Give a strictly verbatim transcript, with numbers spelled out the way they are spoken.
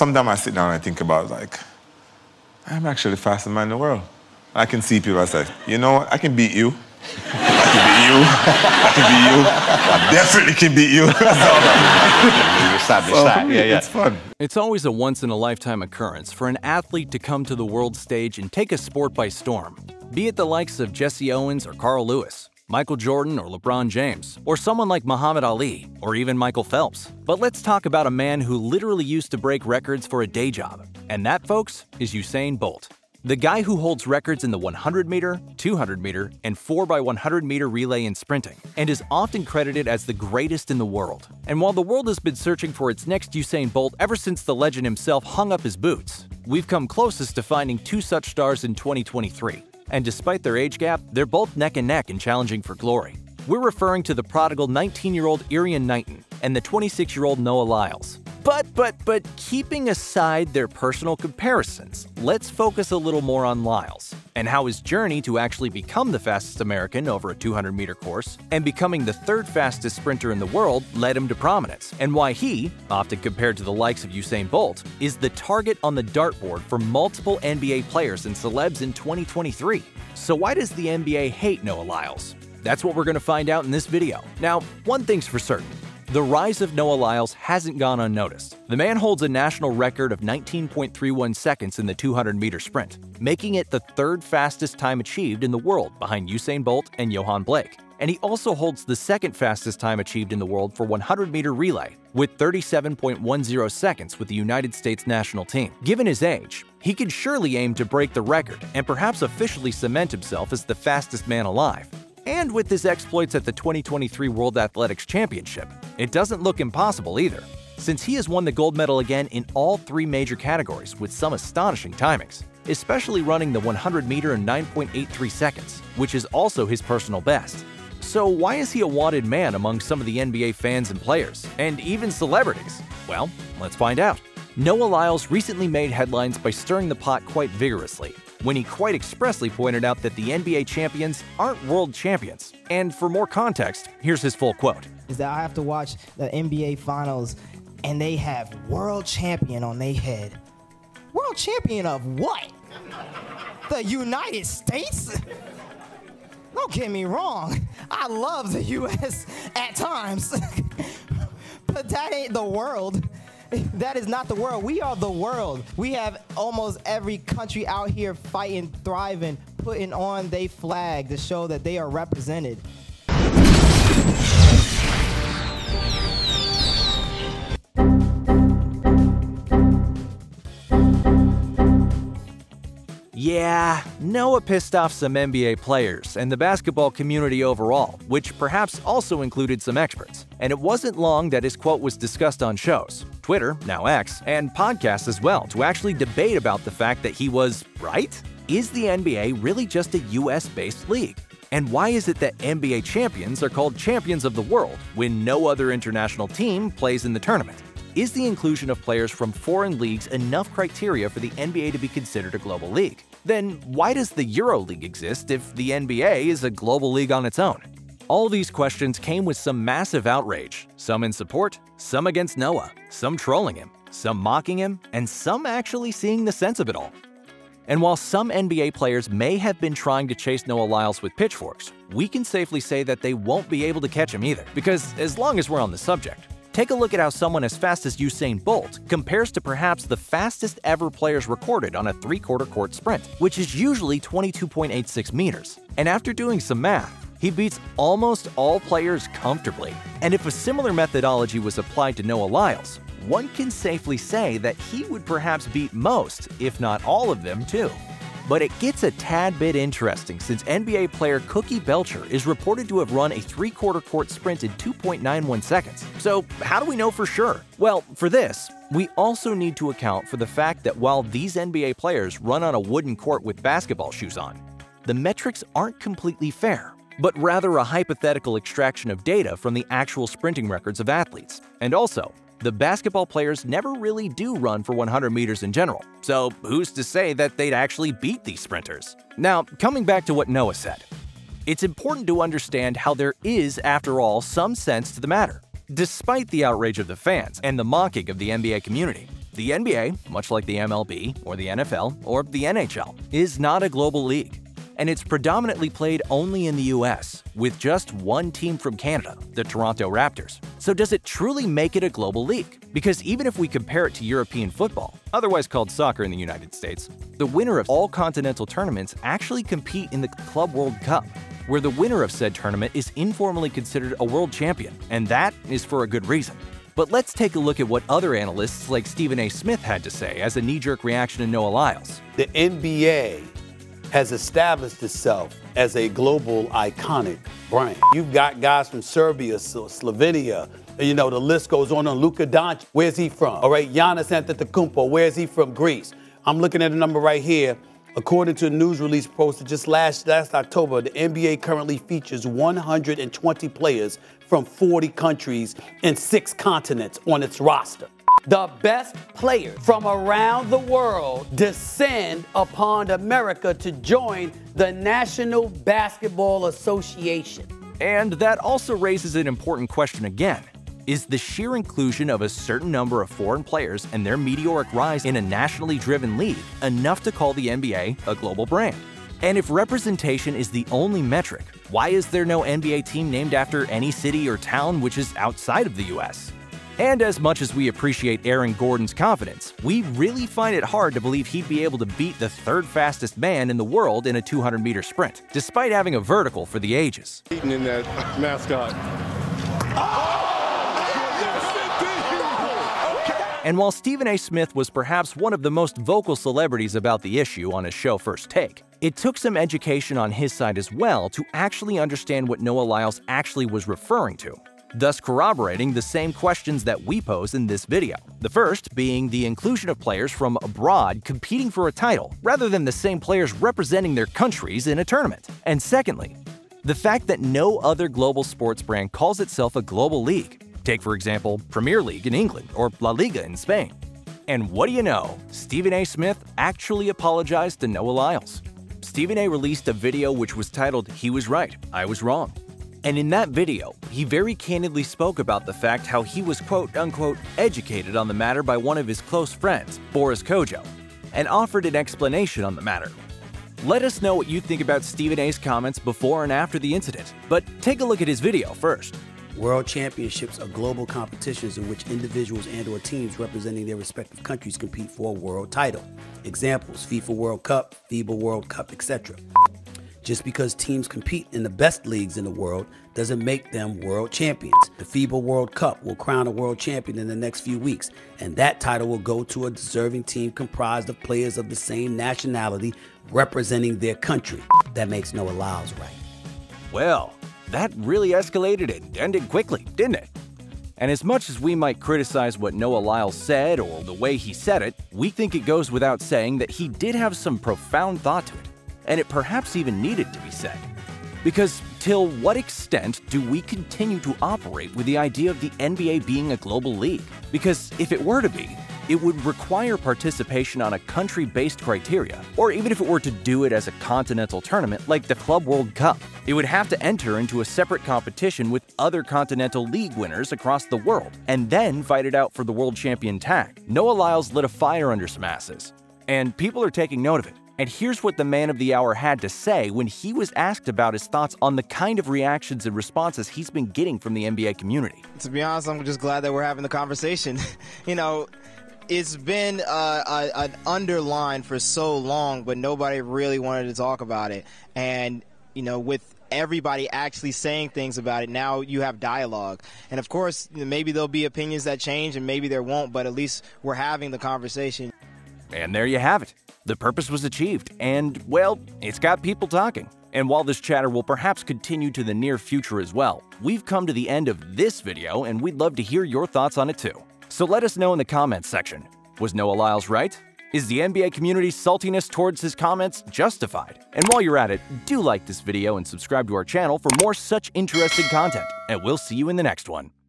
sometimes I sit down and I think about, like, I'm actually the fastest man in the world. I can see people, I say, you know, I can beat you. I can beat you. I can beat you. I definitely can beat you. You established so, that. Yeah, yeah. It's fun. It's always a once-in-a-lifetime occurrence for an athlete to come to the world stage and take a sport by storm, be it the likes of Jesse Owens or Carl Lewis, Michael Jordan or LeBron James, or someone like Muhammad Ali, or even Michael Phelps. But let's talk about a man who literally used to break records for a day job. And that, folks, is Usain Bolt. The guy who holds records in the one hundred meter, two hundred meter, and four by one hundred meter relay in sprinting, and is often credited as the greatest in the world. And while the world has been searching for its next Usain Bolt ever since the legend himself hung up his boots, we've come closest to finding two such stars in twenty twenty-three. And despite their age gap, they're both neck and neck in challenging for glory. We're referring to the prodigal nineteen-year-old Erriyon Knighton and the twenty-six-year-old Noah Lyles. But, but, but keeping aside their personal comparisons, let's focus a little more on Lyles and how his journey to actually become the fastest American over a two hundred meter course and becoming the third fastest sprinter in the world led him to prominence, and why he, often compared to the likes of Usain Bolt, is the target on the dartboard for multiple N B A players and celebs in twenty twenty-three. So why does the N B A hate Noah Lyles? That's what we're going to find out in this video. Now, one thing's for certain. The rise of Noah Lyles hasn't gone unnoticed. The man holds a national record of nineteen point three one seconds in the two hundred meter sprint, making it the third fastest time achieved in the world behind Usain Bolt and Johann Blake. And he also holds the second fastest time achieved in the world for one hundred meter relay with thirty-seven point one zero seconds with the United States national team. Given his age, he could surely aim to break the record and perhaps officially cement himself as the fastest man alive. And with his exploits at the twenty twenty-three World Athletics Championship, it doesn't look impossible either, since he has won the gold medal again in all three major categories with some astonishing timings, especially running the one hundred meter in nine point eight three seconds, which is also his personal best. So why is he a wanted man among some of the N B A fans and players, and even celebrities? Well, let's find out. Noah Lyles recently made headlines by stirring the pot quite vigorously, when he quite expressly pointed out that the N B A champions aren't world champions. And for more context, here's his full quote. Is that I have to watch the N B A finals and they have world champion on their head. World champion of what? The United States? Don't get me wrong, I love the U S at times, but that ain't the world. That is not the world. We are the world. We have almost every country out here fighting, thriving, putting on their flag to show that they are represented. Yeah, Noah pissed off some N B A players and the basketball community overall, which perhaps also included some experts. And it wasn't long that his quote was discussed on shows, Twitter, now X, and podcasts as well, to actually debate about the fact that he was right. Is the N B A really just a U S-based league? And why is it that N B A champions are called champions of the world when no other international team plays in the tournament? Is the inclusion of players from foreign leagues enough criteria for the N B A to be considered a global league? Then why does the Euroleague exist if the N B A is a global league on its own? All these questions came with some massive outrage, some in support, some against Noah, some trolling him, some mocking him, and some actually seeing the sense of it all. And while some N B A players may have been trying to chase Noah Lyles with pitchforks, we can safely say that they won't be able to catch him either. Because as long as we're on the subject, take a look at how someone as fast as Usain Bolt compares to perhaps the fastest ever players recorded on a three-quarter court sprint, which is usually twenty-two point eight six meters. And after doing some math, he beats almost all players comfortably. And if a similar methodology was applied to Noah Lyles, one can safely say that he would perhaps beat most, if not all of them too. But it gets a tad bit interesting since N B A player Cookie Belcher is reported to have run a three-quarter court sprint in two point nine one seconds. So how do we know for sure? Well, for this, we also need to account for the fact that while these N B A players run on a wooden court with basketball shoes on, the metrics aren't completely fair, but rather a hypothetical extraction of data from the actual sprinting records of athletes. And also, the basketball players never really do run for one hundred meters in general, so who's to say that they'd actually beat these sprinters? Now, coming back to what Noah said, it's important to understand how there is, after all, some sense to the matter. Despite the outrage of the fans and the mocking of the N B A community, The N B A, much like the M L B or the N F L or the N H L, is not a global league, and it's predominantly played only in the U S, with just one team from Canada, the Toronto Raptors. So does it truly make it a global league? Because even if we compare it to European football, otherwise called soccer in the United States, the winner of all continental tournaments actually compete in the Club World Cup, where the winner of said tournament is informally considered a world champion, and that is for a good reason. But let's take a look at what other analysts like Stephen A. Smith had to say as a knee-jerk reaction to Noah Lyles. The N B A has established itself as a global iconic brand. You've got guys from Serbia, Slovenia, you know, the list goes on. And Luka Doncic, where's he from? All right, Giannis Antetokounmpo, where's he from? Greece. I'm looking at a number right here. According to a news release posted just last, last October, the N B A currently features one hundred twenty players from forty countries and six continents on its roster. The best players from around the world descend upon America to join the National Basketball Association. And that also raises an important question again. Is the sheer inclusion of a certain number of foreign players and their meteoric rise in a nationally driven league enough to call the N B A a global brand? And if representation is the only metric, why is there no N B A team named after any city or town which is outside of the U S? And as much as we appreciate Aaron Gordon's confidence, we really find it hard to believe he'd be able to beat the third fastest man in the world in a two hundred meter sprint, despite having a vertical for the ages. Eating in that mascot. Oh! And while Stephen A. Smith was perhaps one of the most vocal celebrities about the issue on his show First Take, it took some education on his side as well to actually understand what Noah Lyles actually was referring to, thus corroborating the same questions that we pose in this video. The first being the inclusion of players from abroad competing for a title, rather than the same players representing their countries in a tournament. And secondly, the fact that no other global sports brand calls itself a global league. Take, for example, Premier League in England or La Liga in Spain. And what do you know? Stephen A. Smith actually apologized to Noah Lyles. Stephen A. released a video which was titled, "He Was Right, I Was Wrong." And in that video, he very candidly spoke about the fact how he was quote-unquote educated on the matter by one of his close friends, Boris Kojo, and offered an explanation on the matter. Let us know what you think about Stephen A.'s comments before and after the incident, but take a look at his video first. World Championships are global competitions in which individuals and or teams representing their respective countries compete for a world title. Examples, FIFA World Cup, FIBA World Cup, et cetera. Just because teams compete in the best leagues in the world doesn't make them world champions. The FIBA World Cup will crown a world champion in the next few weeks, and that title will go to a deserving team comprised of players of the same nationality representing their country. That makes Noah Lyles right. Well, that really escalated and ended quickly, didn't it? And as much as we might criticize what Noah Lyles said or the way he said it, we think it goes without saying that he did have some profound thought to it, and it perhaps even needed to be said. Because till what extent do we continue to operate with the idea of the N B A being a global league? Because if it were to be, it would require participation on a country-based criteria, or even if it were to do it as a continental tournament like the Club World Cup, it would have to enter into a separate competition with other continental league winners across the world, and then fight it out for the world champion tag. Noah Lyles lit a fire under some asses, and people are taking note of it. And here's what the man of the hour had to say when he was asked about his thoughts on the kind of reactions and responses he's been getting from the N B A community. To be honest, I'm just glad that we're having the conversation. You know, it's been uh, a, an underline for so long, but nobody really wanted to talk about it. And, you know, with everybody actually saying things about it, now you have dialogue. And, of course, maybe there'll be opinions that change and maybe there won't, but at least we're having the conversation. And there you have it. The purpose was achieved, and, well, it's got people talking. And while this chatter will perhaps continue to the near future as well, we've come to the end of this video, and we'd love to hear your thoughts on it too. So let us know in the comments section. Was Noah Lyles right? Is the N B A community's saltiness towards his comments justified? And while you're at it, do like this video and subscribe to our channel for more such interesting content. And we'll see you in the next one.